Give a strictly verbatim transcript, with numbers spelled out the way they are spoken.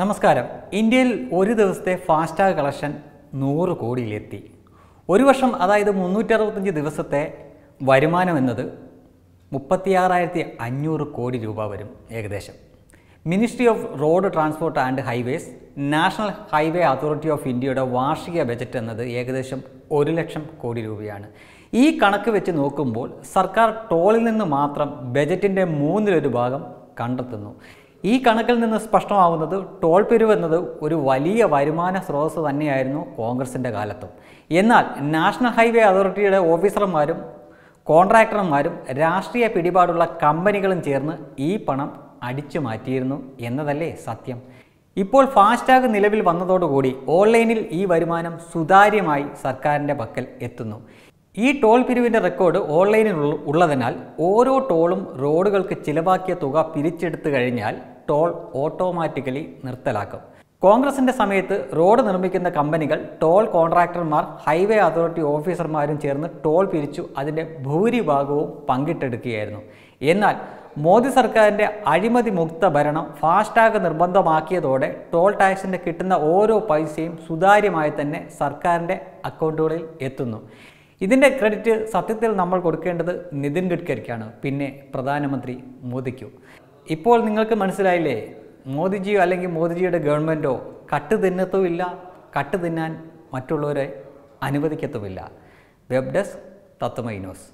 നമസ്കാരം. ഇന്ത്യയിൽ ഒരു ദിവസത്തെ ഫാസ്ടാഗ് കളക്ഷൻ നൂറ് കോടിയിലെത്തി. ഒരു വർഷം അതായത് മുന്നൂറ്റി അറുപത്തഞ്ച് ദിവസത്തെ വരുമാനം എന്നത് മുപ്പത്തിയാറായിരത്തി അഞ്ഞൂറ് കോടി രൂപ വരും ഏകദേശം. Ministry of road transport and highways national highway authority of ഇന്ത്യയുടെ വാർഷിക ബജറ്റ് എന്നത് ഏകദേശം ഒരു ലക്ഷം കോടി രൂപയാണ്. ഈ കണക്ക് വെച്ച് നോക്കുമ്പോൾ സർക്കാർ ടോളിൽ നിന്ന് മാത്രം ബജറ്റിൻ്റെ മൂന്നിലൊരു ഭാഗം കണ്ടെത്തുന്നു. ഈ കണക്കിൽ നിന്ന് സ്പഷ്ടമാവുന്നത് ടോൾ പിരിവ് എന്നത് ഒരു വലിയ വരുമാന സ്രോതസ്സ് തന്നെയായിരുന്നു കോൺഗ്രസിൻ്റെ കാലത്തും. എന്നാൽ നാഷണൽ ഹൈവേ അതോറിറ്റിയുടെ ഓഫീസർമാരും കോൺട്രാക്ടർമാരും രാഷ്ട്രീയ പിടിപാടുള്ള കമ്പനികളും ചേർന്ന് ഈ പണം അടിച്ചു മാറ്റിയിരുന്നു എന്നതല്ലേ സത്യം. ഇപ്പോൾ ഫാസ്ടാഗ് നിലവിൽ വന്നതോടുകൂടി ഓൺലൈനിൽ ഈ വരുമാനം സുതാര്യമായി സർക്കാരിൻ്റെ പക്കൽ എത്തുന്നു. ഈ ടോൾ പിരിവിൻ്റെ റെക്കോർഡ് ഓൺലൈനിൽ ഉള്ളതിനാൽ ഓരോ ടോളും റോഡുകൾക്ക് ചിലവാക്കിയ തുക പിരിച്ചെടുത്തു കഴിഞ്ഞാൽ ടോൾ ഓട്ടോമാറ്റിക്കലി നിർത്തലാക്കും. കോൺഗ്രസിൻ്റെ സമയത്ത് റോഡ് നിർമ്മിക്കുന്ന കമ്പനികൾ, ടോൾ കോൺട്രാക്ടർമാർ, ഹൈവേ അതോറിറ്റി ഓഫീസർമാരും ചേർന്ന് ടോൾ പിരിച്ചു അതിൻ്റെ ഭൂരിഭാഗവും പങ്കിട്ടെടുക്കുകയായിരുന്നു. എന്നാൽ മോദി സർക്കാരിൻ്റെ അഴിമതി മുക്ത ഭരണം ഫാസ്ടാഗ് നിർബന്ധമാക്കിയതോടെ ടോൾ ടാക്സിൻ്റെ കിട്ടുന്ന ഓരോ പൈസയും സുതാര്യമായി തന്നെ സർക്കാരിൻ്റെ അക്കൗണ്ടുകളിൽ എത്തുന്നു. ഇതിൻ്റെ ക്രെഡിറ്റ് സത്യത്തിൽ നമ്മൾ കൊടുക്കേണ്ടത് നിതിൻ ഗഡ്കരിക്കാണ്, പിന്നെ പ്രധാനമന്ത്രി മോദിക്കു. ഇപ്പോൾ നിങ്ങൾക്ക് മനസ്സിലായില്ലേ, മോദിജിയോ അല്ലെങ്കിൽ മോദിജിയുടെ ഗവൺമെൻറ്റോ കട്ട് തിന്നത്തുമില്ല, കട്ട് തിന്നാൻ മറ്റുള്ളവരെ അനുവദിക്കത്തുമില്ല. Web desk Tatwamayi news.